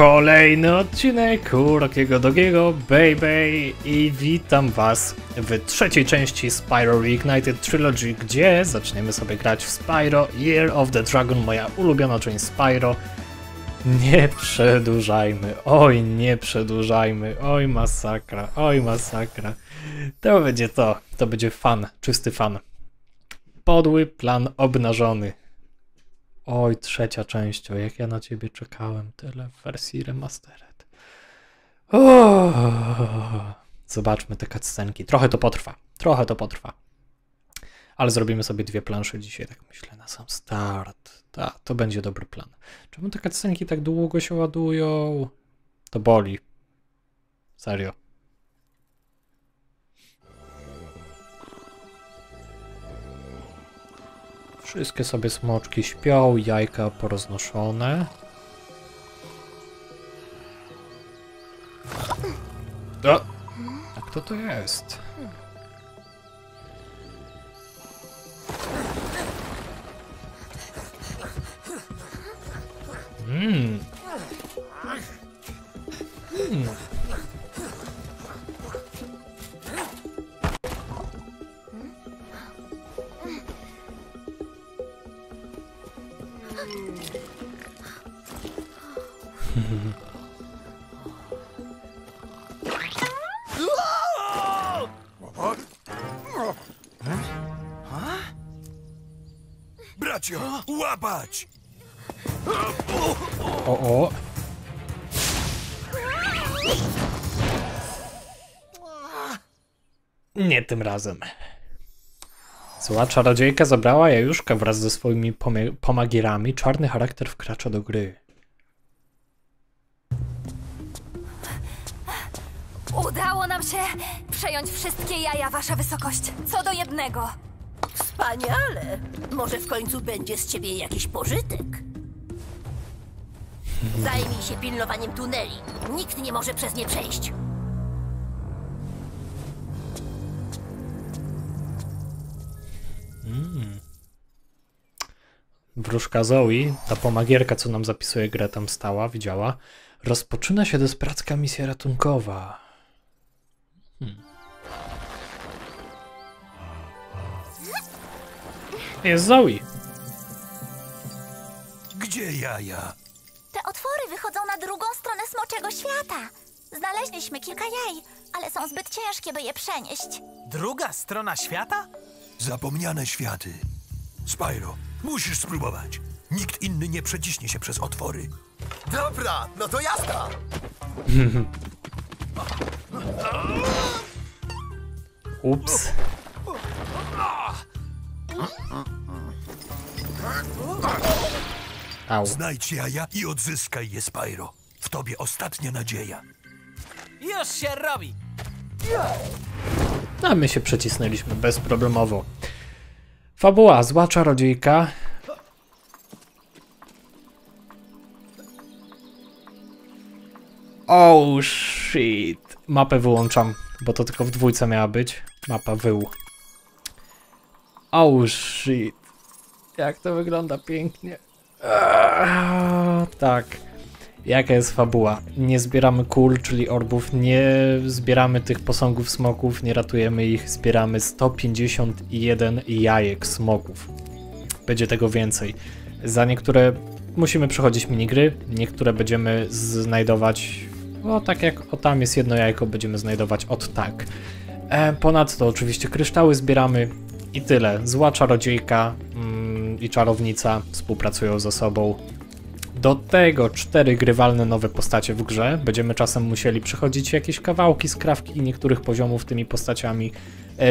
Kolejny odcinek Urokiego Dogiego, baby, i witam was w trzeciej części Spyro Reignited Trilogy, gdzie zaczniemy sobie grać w Spyro Year of the Dragon, moja ulubiona część Spyro. Nie przedłużajmy, oj nie przedłużajmy, oj masakra, oj masakra. To będzie to będzie fan, czysty fan. Podły plan obnażony. Oj, trzecia część, o jak ja na ciebie czekałem, tyle w wersji remastered. Oh. Zobaczmy te cutscenki, trochę to potrwa. Ale zrobimy sobie dwie plansze dzisiaj, tak myślę, na sam start. Ta, to będzie dobry plan. Czemu te cutscenki tak długo się ładują? To boli. Serio. Wszystkie sobie smoczki śpią, jajka poroznoszone. O! A kto to jest? Bracio, łapać! O! Nie tym razem. Zła czarodziejka zabrała jajuszka wraz ze swoimi pomagierami. Czarny charakter wkracza do gry. Udało nam się przejąć wszystkie jaja, wasza wysokość. Co do jednego. Wspaniale! Może w końcu będzie z ciebie jakiś pożytek. Zajmij się pilnowaniem tuneli. Nikt nie może przez nie przejść. Wróżka Zoe, ta pomagierka, co nam zapisuje grę, tam stała, widziała. Rozpoczyna się desperacka misja ratunkowa. Jest Zoe. Gdzie jaja? Te otwory wychodzą na drugą stronę smoczego świata. Znaleźliśmy kilka jaj, ale są zbyt ciężkie, by je przenieść. Druga strona świata? Zapomniane światy. Spyro, musisz spróbować. Nikt inny nie przeciśnie się przez otwory. Dobra, no to jazda! Ups. Au. Znajdź jaja i odzyskaj je, Spyro. W tobie ostatnia nadzieja. Już się robi. A my się przecisnęliśmy bezproblemowo. Fabuła, zła czarodziejka. Oh shit. Mapę wyłączam, bo to tylko w dwójce miała być. Mapa wył. Oh shit. Jak to wygląda pięknie. Tak. Jaka jest fabuła? Nie zbieramy kul, czyli orbów, nie zbieramy tych posągów smoków, nie ratujemy ich, zbieramy 151 jajek smoków. Będzie tego więcej. Za niektóre musimy przechodzić minigry, niektóre będziemy znajdować, bo tak jak o tam jest jedno jajko, będziemy znajdować od tak. Ponadto oczywiście kryształy zbieramy i tyle. Zła czarodziejka i czarownica współpracują ze sobą. Do tego 4 grywalne nowe postacie w grze. Będziemy czasem musieli przechodzić jakieś kawałki, skrawki i niektórych poziomów tymi postaciami.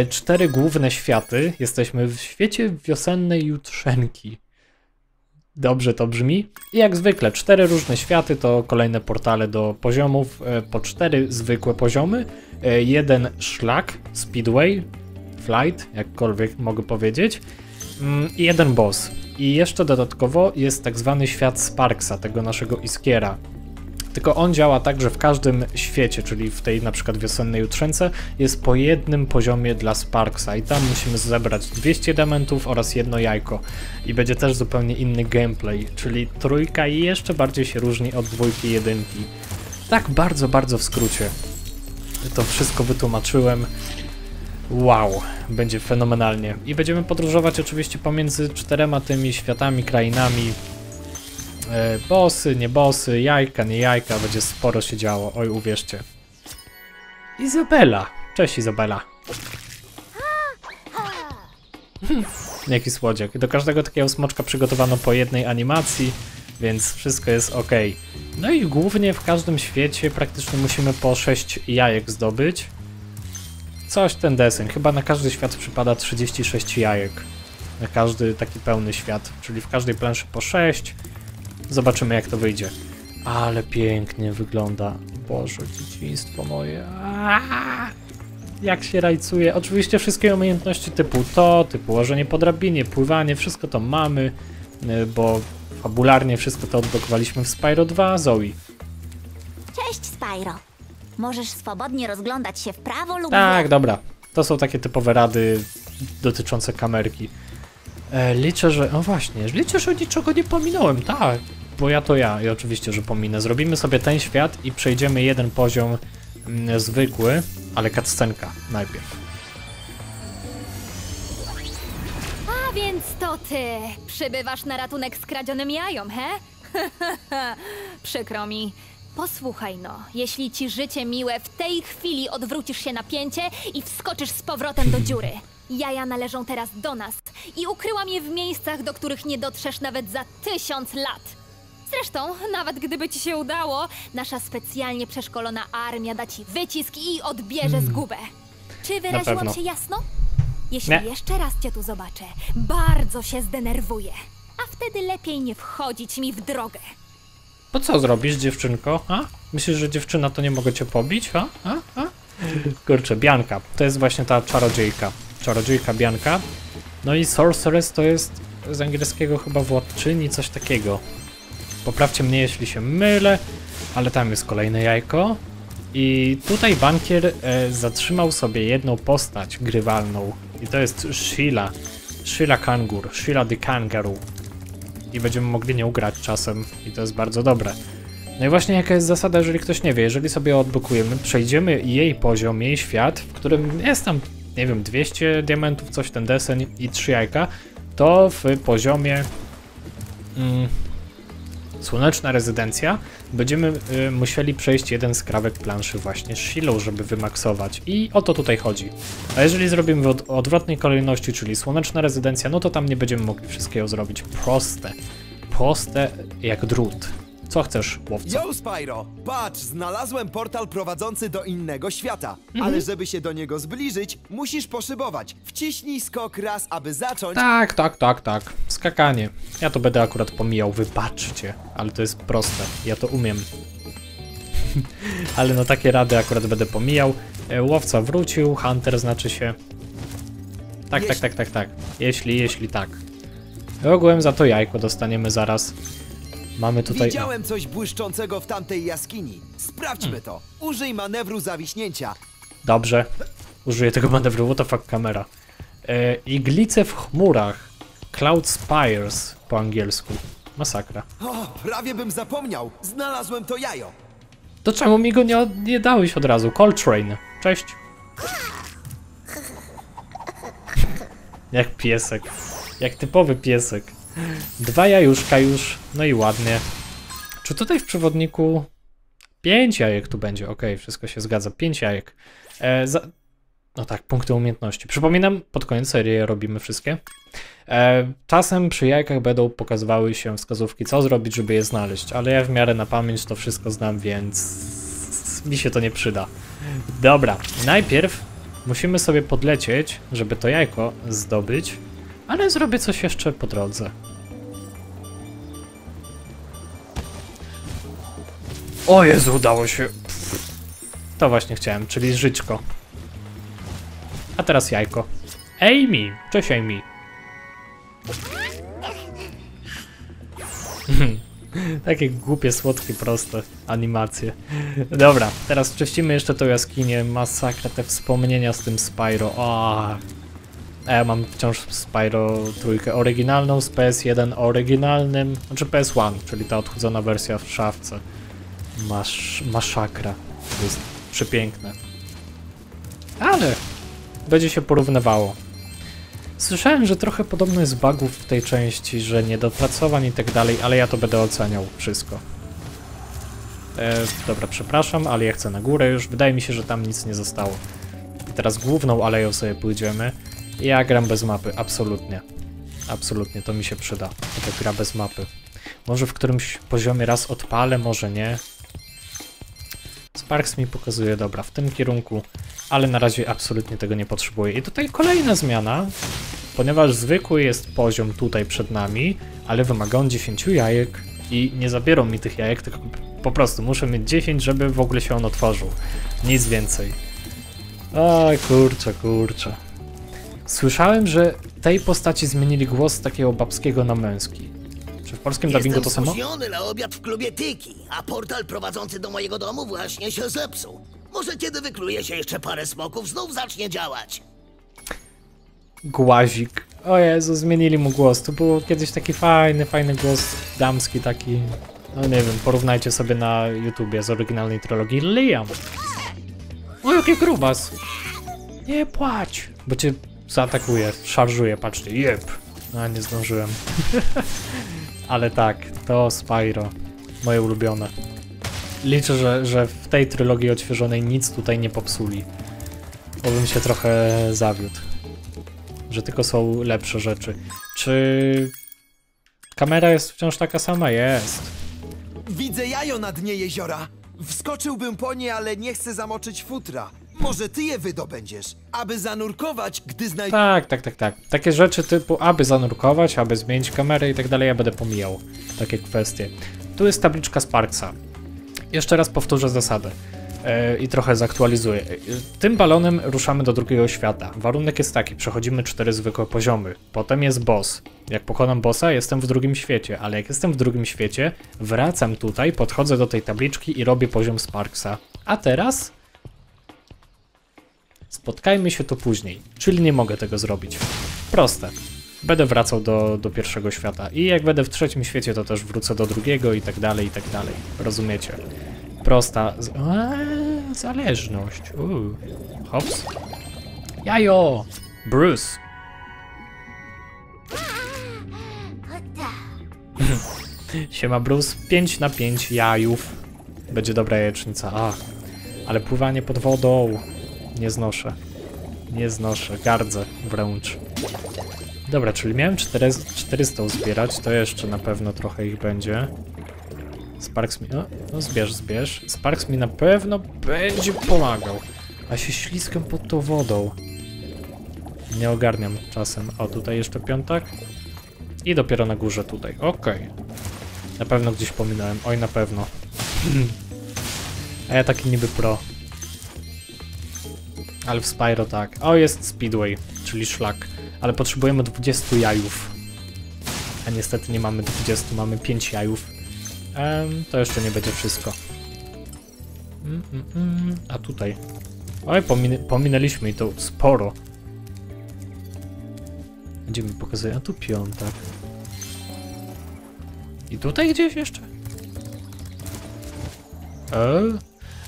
4 główne światy. Jesteśmy w świecie wiosennej jutrzenki. Dobrze to brzmi. I jak zwykle 4 różne światy to kolejne portale do poziomów. Po 4 zwykłe poziomy. 1 szlak, speedway, flight, jakkolwiek mogę powiedzieć. I 1 boss. I jeszcze dodatkowo jest tak zwany świat Sparksa, tego naszego iskiera. tylko on działa tak, że w każdym świecie, czyli w tej na przykład wiosennej jutrzence, jest po jednym poziomie dla Sparksa i tam musimy zebrać 200 diamentów oraz jedno jajko i będzie też zupełnie inny gameplay, czyli trójka jeszcze bardziej się różni od dwójki i jedynki. Tak bardzo, bardzo w skrócie to wszystko wytłumaczyłem. Wow, będzie fenomenalnie. I będziemy podróżować oczywiście pomiędzy czterema tymi światami, krainami. Bossy, nie bossy, jajka, nie jajka, będzie sporo się działo, oj uwierzcie. Izabela! Cześć Izabela! Jaki słodziak. Do każdego takiego smoczka przygotowano po jednej animacji, więc wszystko jest ok. No i głównie w każdym świecie praktycznie musimy po 6 jajek zdobyć. Coś ten deseń, chyba na każdy świat przypada 36 jajek. Na każdy taki pełny świat, czyli w każdej planszy po 6. Zobaczymy jak to wyjdzie. Ale pięknie wygląda. Boże, dzieciństwo moje. Aaaa! Jak się rajcuje. Oczywiście wszystkie umiejętności typu to, typu łożenie po drabinie, pływanie, wszystko to mamy, bo fabularnie wszystko to odblokowaliśmy w Spyro 2. Zoe. Cześć Spyro. Możesz swobodnie rozglądać się w prawo lub... Tak, dobra. To są takie typowe rady dotyczące kamerki. Liczę, że... No właśnie, liczę, że niczego nie pominąłem, tak. Bo ja to ja i oczywiście, że pominę. Zrobimy sobie ten świat i przejdziemy jeden poziom zwykły, ale cutscenka najpierw. A więc to ty przybywasz na ratunek skradzionym jajom, he? Przykro mi. Posłuchaj no, jeśli ci życie miłe, w tej chwili odwrócisz się na pięcie i wskoczysz z powrotem do dziury. Jaja należą teraz do nas i ukryłam je w miejscach, do których nie dotrzesz nawet za 1000 lat. Zresztą, nawet gdyby ci się udało, nasza specjalnie przeszkolona armia da ci wycisk i odbierze zgubę. Czy wyraziłam się jasno? Jeśli jeszcze raz cię tu zobaczę, bardzo się zdenerwuję. A wtedy lepiej nie wchodzić mi w drogę. Po co zrobisz, dziewczynko? A? Myślisz, że dziewczyna to nie mogę cię pobić? A? Kurczę, Bianca. To jest właśnie ta czarodziejka. Czarodziejka Bianca. No i Sorceress to jest z angielskiego chyba władczyni, coś takiego. Poprawcie mnie, jeśli się mylę, ale tam jest kolejne jajko. I tutaj bankier zatrzymał sobie jedną postać grywalną. I to jest Sheila. Sheila Kangur. Sheila the Kangaroo. I będziemy mogli nią grać czasem. I to jest bardzo dobre. No i właśnie jaka jest zasada, jeżeli ktoś nie wie. Jeżeli sobie odblokujemy, przejdziemy jej poziom, jej świat, w którym jest tam... nie wiem, 200 diamentów, coś ten deseń i 3 jajka, to w poziomie Słoneczna Rezydencja będziemy musieli przejść jeden skrawek planszy właśnie z Shilą, żeby wymaksować i o to tutaj chodzi. A jeżeli zrobimy w odwrotnej kolejności, czyli Słoneczna Rezydencja, no to tam nie będziemy mogli wszystkiego zrobić. Proste, proste jak drut. Co chcesz, łowco? Yo, Spyro! Patrz, znalazłem portal prowadzący do innego świata. Ale żeby się do niego zbliżyć, musisz poszybować. Wciśnij skok raz, aby zacząć... Tak. Skakanie. Ja to będę akurat pomijał, wybaczcie. Ale to jest proste. Ja to umiem. Ale no takie rady akurat będę pomijał. Łowca wrócił, Hunter znaczy się... Tak. Jeśli tak. Ogółem za to jajko dostaniemy zaraz. Mamy tutaj... Widziałem coś błyszczącego w tamtej jaskini. Sprawdźmy to. Użyj manewru zawiśnięcia. Dobrze. Użyję tego manewru. What the fuck, kamera. Iglice w chmurach. Cloud Spires po angielsku. Masakra. O, prawie bym zapomniał. Znalazłem to jajo. To czemu mi go nie dałeś od razu? Coltrane. Cześć. Jak piesek. Jak typowy piesek. 2 jajuszka już, no i ładnie. Czy tutaj w przewodniku 5 jajek tu będzie? Okej, wszystko się zgadza, 5 jajek. No tak, punkty umiejętności. Przypominam, pod koniec serii robimy wszystkie. Czasem przy jajkach będą pokazywały się wskazówki, co zrobić, żeby je znaleźć, ale ja w miarę na pamięć to wszystko znam, więc mi się to nie przyda. Dobra, najpierw musimy sobie podlecieć, żeby to jajko zdobyć. Ale zrobię coś jeszcze po drodze. O Jezu, udało się. To właśnie chciałem, czyli żyćko. A teraz jajko. Amy! Cześć Amy. Takie głupie, słodkie, proste animacje. Dobra, teraz czyścimy jeszcze tą jaskinię. Masakra, te wspomnienia z tym Spyro. A ja mam wciąż Spyro trójkę oryginalną z PS1 oryginalnym, znaczy PS1, czyli ta odchudzona wersja w szafce. Masakra. To jest przepiękne. Ale będzie się porównywało. Słyszałem, że trochę podobno jest bugów w tej części, że niedopracowań i tak dalej, ale ja to będę oceniał wszystko. Dobra, przepraszam, ale ja chcę na górę już. Wydaje mi się, że tam nic nie zostało. I teraz główną aleją sobie pójdziemy. Ja gram bez mapy, absolutnie. Absolutnie, to mi się przyda. To gra bez mapy. Może w którymś poziomie raz odpalę, może nie. Sparks mi pokazuje, dobra, w tym kierunku, ale na razie absolutnie tego nie potrzebuję. I tutaj kolejna zmiana, ponieważ zwykły jest poziom tutaj przed nami, ale wymaga on 10 jajek i nie zabiorą mi tych jajek, tylko po prostu muszę mieć 10, żeby w ogóle się on otworzył. Nic więcej. Oj, kurczę. Słyszałem, że tej postaci zmienili głos z takiego babskiego na męski. Czy w polskim dubbingu to samo? Jestem na obiad w klubie Tyki, a portal prowadzący do mojego domu właśnie się zepsuł. Może kiedy wykluje się jeszcze parę smoków, znów zacznie działać. Głazik. O Jezu, zmienili mu głos. To był kiedyś taki fajny głos damski, taki... No nie wiem, porównajcie sobie na YouTubie z oryginalnej trylogii. Liam! O, jaki grubas! Nie płacz! Bo cię zaatakuje, szarżuje, patrzcie. Jep! No, nie zdążyłem. Ale tak, to Spyro. Moje ulubione. Liczę, że w tej trylogii odświeżonej nic tutaj nie popsuli. Bo bym się trochę zawiódł. Że tylko są lepsze rzeczy. Czy... kamera jest wciąż taka sama? Jest. Widzę jajo na dnie jeziora. Wskoczyłbym po nie, ale nie chcę zamoczyć futra. Może ty je wydobędziesz, aby zanurkować, gdy znajdziesz... Tak. Takie rzeczy typu, aby zanurkować, aby zmienić kamerę i tak dalej, ja będę pomijał takie kwestie. Tu jest tabliczka Sparksa. Jeszcze raz powtórzę zasadę i trochę zaktualizuję. Tym balonem ruszamy do drugiego świata. Warunek jest taki, przechodzimy 4 zwykłe poziomy. Potem jest boss. Jak pokonam bossa, jestem w drugim świecie, ale jak jestem w drugim świecie, wracam tutaj, podchodzę do tej tabliczki i robię poziom Sparksa. A teraz... spotkajmy się tu później, czyli nie mogę tego zrobić. Proste. Będę wracał do pierwszego świata i jak będę w trzecim świecie, to też wrócę do drugiego i tak dalej, i tak dalej. Rozumiecie? Prosta... zależność. Hops. Jajo! Bruce! Siema Bruce, 5 na 5 jajów. Będzie dobra jajecznica. Ach, ale pływanie pod wodą... Nie znoszę, gardzę wręcz. Dobra, czyli miałem 400 zbierać, to jeszcze na pewno trochę ich będzie. Sparks mi... No zbierz. Sparks mi na pewno będzie pomagał. A się śliskam pod tą wodą. Nie ogarniam czasem. O, tutaj jeszcze piątak. I dopiero na górze tutaj. Okej. Na pewno gdzieś pominąłem. Oj, na pewno. A ja taki niby pro. Ale w Spyro tak. O, jest Speedway, czyli szlak. Ale potrzebujemy 20 jajów. A niestety nie mamy 20, mamy 5 jajów. To jeszcze nie będzie wszystko. A tutaj. Oj, pominęliśmy i to sporo. Gdzie mi pokazuje? A tu piątek. I tutaj gdzieś jeszcze?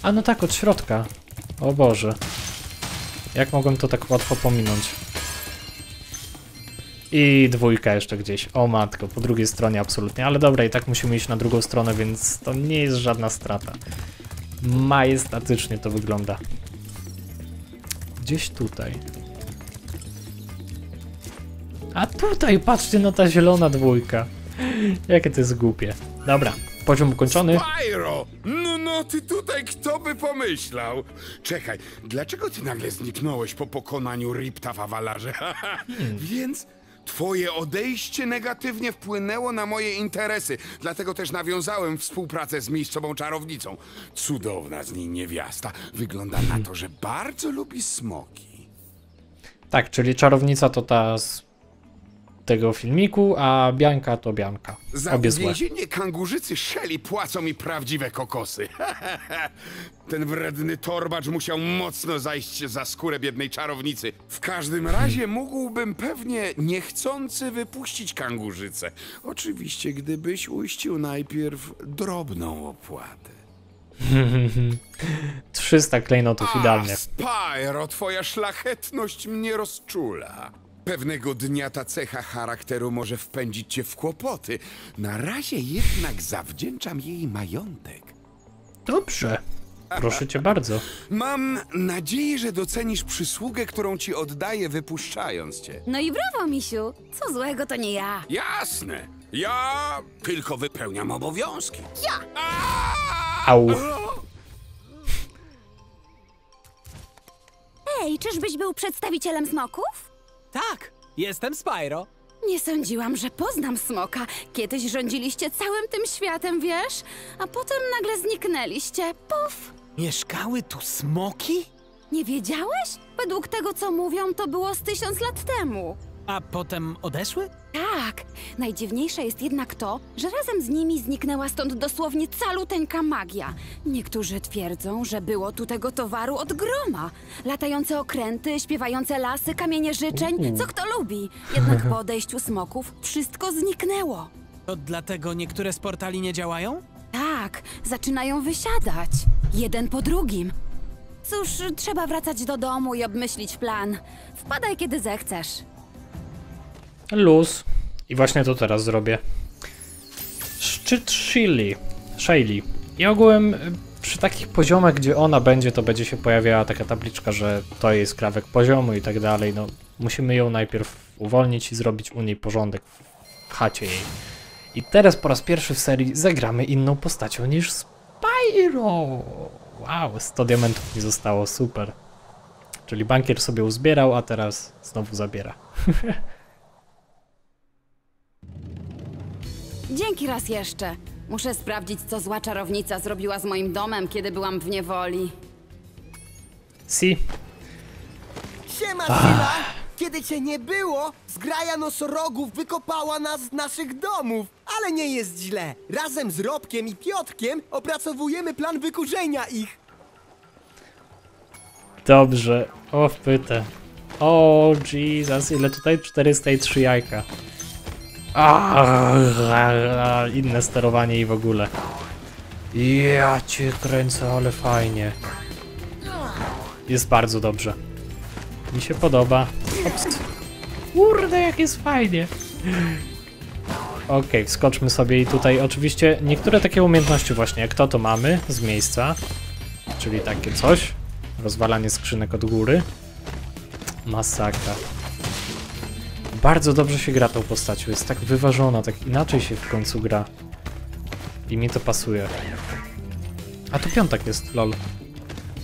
A no tak, od środka. O Boże. Jak mogłem to tak łatwo pominąć? I 2 jeszcze gdzieś. O matko, po drugiej stronie absolutnie. Ale dobra, i tak musimy iść na drugą stronę, więc to nie jest żadna strata. Majestatycznie to wygląda. Gdzieś tutaj. A tutaj, patrzcie na ta zielona 2. Jakie to jest głupie. Dobra. Poziom ukończony. Spyro! No ty tutaj kto by pomyślał? Czekaj, dlaczego ty nagle zniknąłeś po pokonaniu Ripta w Avalarze? Więc twoje odejście negatywnie wpłynęło na moje interesy, dlatego też nawiązałem współpracę z miejscową czarownicą. Cudowna z niej niewiasta. Wygląda na to, że bardzo lubi smoki. Tak, czyli czarownica to ta z tego filmiku, a Bianca to Bianca. Za więzienie kangurzycy Shirley płacą mi prawdziwe kokosy. Ten wredny torbacz musiał mocno zajść za skórę biednej czarownicy. W każdym razie mógłbym pewnie niechcący wypuścić kangurzycę. Oczywiście, gdybyś uiścił najpierw drobną opłatę. 300 klejnotów idealnie. Spyro, twoja szlachetność mnie rozczula. Pewnego dnia ta cecha charakteru może wpędzić cię w kłopoty. Na razie jednak zawdzięczam jej majątek. Dobrze. Proszę cię bardzo. Mam nadzieję, że docenisz przysługę, którą ci oddaję, wypuszczając cię. No i brawo, misiu. Co złego, to nie ja. Jasne. Ja tylko wypełniam obowiązki. Ja! Au. Ej, czyżbyś był przedstawicielem smoków? Tak, jestem Spyro. Nie sądziłam, że poznam smoka. Kiedyś rządziliście całym tym światem, wiesz? A potem nagle zniknęliście. Puf! Mieszkały tu smoki? Nie wiedziałeś? Według tego, co mówią, to było z 1000 lat temu. A potem odeszły? Tak. Najdziwniejsze jest jednak to, że razem z nimi zniknęła stąd dosłownie caluteńka magia. Niektórzy twierdzą, że było tu tego towaru od groma. Latające okręty, śpiewające lasy, kamienie życzeń, co kto lubi. Jednak po odejściu smoków wszystko zniknęło. To dlatego niektóre z portali nie działają? Tak, zaczynają wysiadać. Jeden po drugim. Cóż, trzeba wracać do domu i obmyślić plan. Wpadaj, kiedy zechcesz. Luz. I właśnie to teraz zrobię. Szczyt Shirley. I ogółem przy takich poziomach, gdzie ona będzie, to będzie się pojawiała taka tabliczka, że to jest skrawek poziomu i tak dalej. No, musimy ją najpierw uwolnić i zrobić u niej porządek w chacie jej. I teraz po raz pierwszy w serii zagramy inną postacią niż Spyro. Wow, 100 diamentów mi zostało, super. Czyli bankier sobie uzbierał, a teraz znowu zabiera. Dzięki raz jeszcze. Muszę sprawdzić, co zła czarownica zrobiła z moim domem, kiedy byłam w niewoli. Siema, Sheila! Kiedy cię nie było, zgraja nosorogów wykopała nas z naszych domów. Ale nie jest źle. Razem z Robkiem i Piotkiem opracowujemy plan wykurzenia ich. Dobrze. O wpytę. O, Jesus, ile tutaj? 403 jajka. Inne sterowanie i w ogóle. Ja cię kręcę, ale fajnie. Jest bardzo dobrze. Mi się podoba. Ops. Kurde, jak jest fajnie. Okej, wskoczmy sobie i tutaj oczywiście niektóre takie umiejętności właśnie, jak to mamy z miejsca. Czyli takie coś. Rozwalanie skrzynek od góry. Masakra. Bardzo dobrze się gra tą postacią, jest tak wyważona, tak inaczej się w końcu gra. I mi to pasuje. A to piątek jest, lol.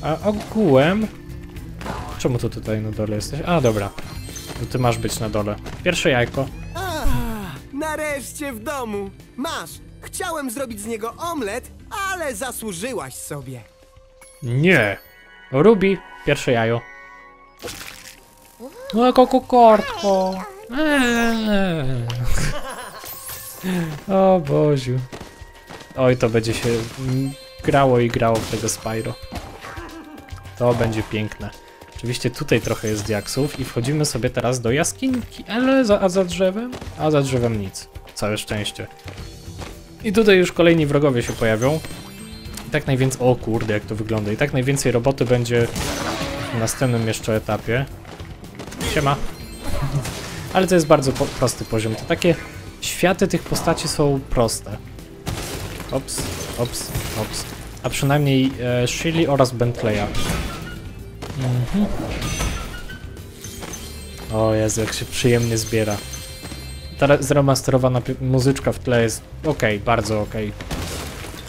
A ogółem... Czemu to tutaj na dole jesteś? A, dobra. To ty masz być na dole. Pierwsze jajko. Nareszcie w domu! Masz! Chciałem zrobić z niego omlet, ale zasłużyłaś sobie. Nie! Ruby, pierwsze jajo. No, kukortko. O Boziu. Oj, to będzie się grało i grało w tego Spyro. To będzie piękne. Oczywiście tutaj trochę jest diaksów i wchodzimy sobie teraz do jaskinki. Ale za drzewem? A za drzewem nic. Całe szczęście. I tutaj już kolejni wrogowie się pojawią. I tak najwięcej... O kurde, jak to wygląda. I tak najwięcej roboty będzie w następnym jeszcze etapie. Siema. Ale to jest bardzo prosty poziom. To takie światy tych postaci są proste. Ops, ops, ops. A przynajmniej Shirley oraz Bentleya. O Jezu, jak się przyjemnie zbiera. Ta zremasterowana muzyczka w tle jest okej, bardzo okej.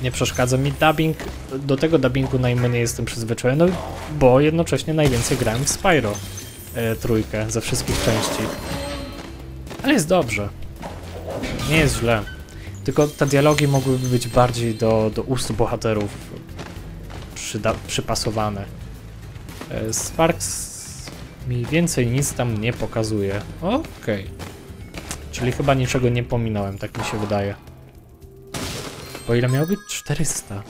Nie przeszkadza mi dubbing. Do tego dubbingu najmniej jestem przyzwyczajony, no, bo jednocześnie najwięcej grałem w Spyro. Trójkę ze wszystkich części. Ale jest dobrze. Nie jest źle. Tylko te dialogi mogłyby być bardziej do ust bohaterów przypasowane. Sparks mniej więcej nic tam nie pokazuje. Okej. Czyli chyba niczego nie pominąłem, tak mi się wydaje. Bo ile miało być? 400.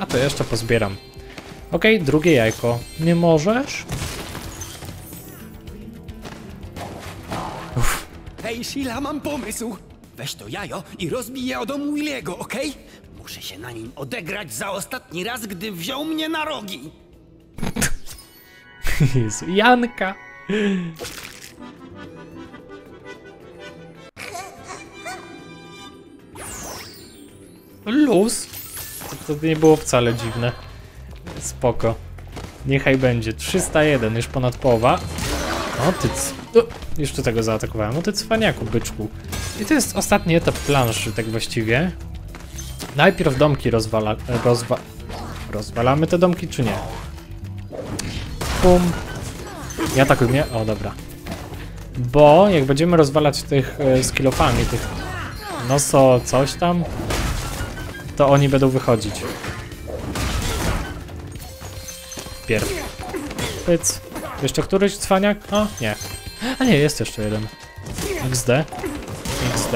A to jeszcze pozbieram. Okej, drugie jajko. Nie możesz? Hej, Sheila, mam pomysł. Weź to jajo i rozbij je o domu Williego, okej? Muszę się na nim odegrać za ostatni raz, gdy wziął mnie na rogi. Jezu, Janka. Luz. To nie było wcale dziwne. Spoko. Niechaj będzie. 301, już ponad połowa. O, ty... jeszcze tego zaatakowałem. No ty cwaniaku, byczku. I to jest ostatni etap planszy, tak właściwie. Najpierw domki rozwalamy te domki, czy nie? Pum. I atakuj mnie. O, dobra. Bo jak będziemy rozwalać tych skillofami, tych noso coś tam, to oni będą wychodzić. Pierw. Pyc. Jeszcze któryś cwaniak? O, nie. A nie, jest jeszcze jeden. XD. XD.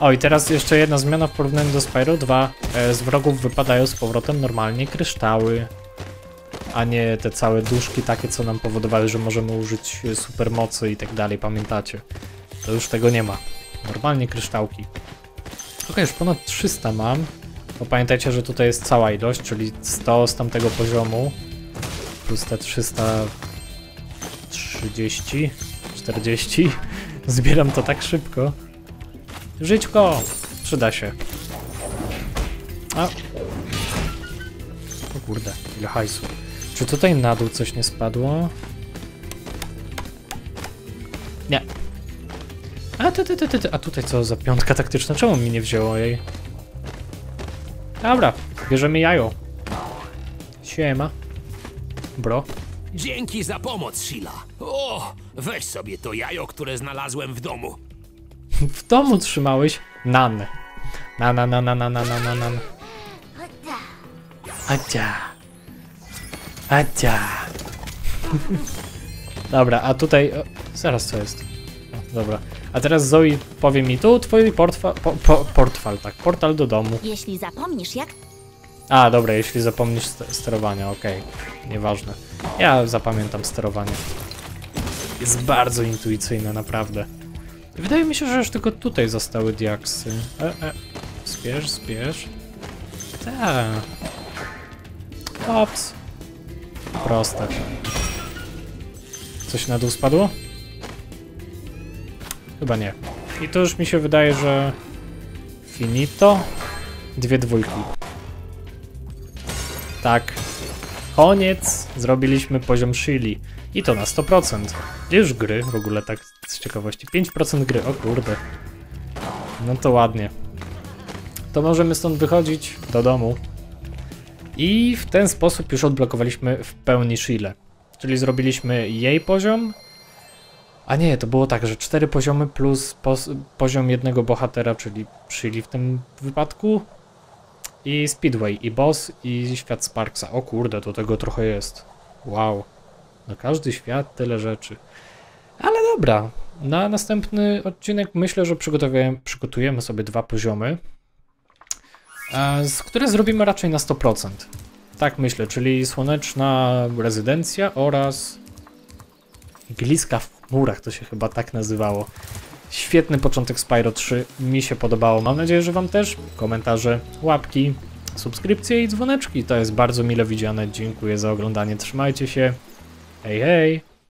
O, i teraz jeszcze jedna zmiana w porównaniu do Spyro 2. Z wrogów wypadają z powrotem normalnie kryształy, a nie te całe duszki takie, co nam powodowały, że możemy użyć supermocy i tak dalej, pamiętacie? To już tego nie ma. Normalnie kryształki. Ok, już ponad 300 mam. Bo pamiętajcie, że tutaj jest cała ilość, czyli 100 z tamtego poziomu. Plus te 330, 40. Zbieram to tak szybko. Żyćko! Przyda się. A. O kurde, ile hajsu. Czy tutaj na dół coś nie spadło? Nie. A ty. A tutaj co za piątka taktyczna? Czemu mi nie wzięło jej? Dobra, bierzemy jajo. Siema. Bro. Dzięki za pomoc, Sheila. O, weź sobie to jajo, które znalazłem w domu. W domu trzymałeś? Nan. Nan. Acia. Dobra, a tutaj... O, zaraz co jest. O, dobra. A teraz Zoe powie mi tu twój portfal, tak. Portal do domu. Jeśli zapomnisz jak... A, dobra, jeśli zapomnisz sterowania, okej. Nieważne. Ja zapamiętam sterowanie. Jest bardzo intuicyjne, naprawdę. Wydaje mi się, że już tylko tutaj zostały diaksy. Zbierz. Tak. Ops. Proste. Coś na dół spadło? Chyba nie. I to już mi się wydaje, że... Finito. 2 dwójki. Tak. Koniec. Zrobiliśmy poziom Sheili. I to na 100%. Już gry w ogóle tak z ciekawości. 5% gry. O kurde. No to ładnie. To możemy stąd wychodzić do domu. I w ten sposób już odblokowaliśmy w pełni Sheilę. Czyli zrobiliśmy jej poziom. A nie, to było tak, że 4 poziomy plus poziom jednego bohatera, czyli Sheili w tym wypadku. I Speedway, i boss, i świat Sparksa. O kurde, to tego trochę jest. Wow. Na każdy świat tyle rzeczy. Ale dobra. Na następny odcinek myślę, że przygotujemy sobie 2 poziomy. Które zrobimy raczej na 100%. Tak myślę, czyli słoneczna rezydencja oraz Gliska w chmurach, to się chyba tak nazywało. Świetny początek Spyro 3, mi się podobało. Mam nadzieję, że wam też. Komentarze, łapki, subskrypcje i dzwoneczki. To jest bardzo mile widziane. Dziękuję za oglądanie. Trzymajcie się. Hej, hej.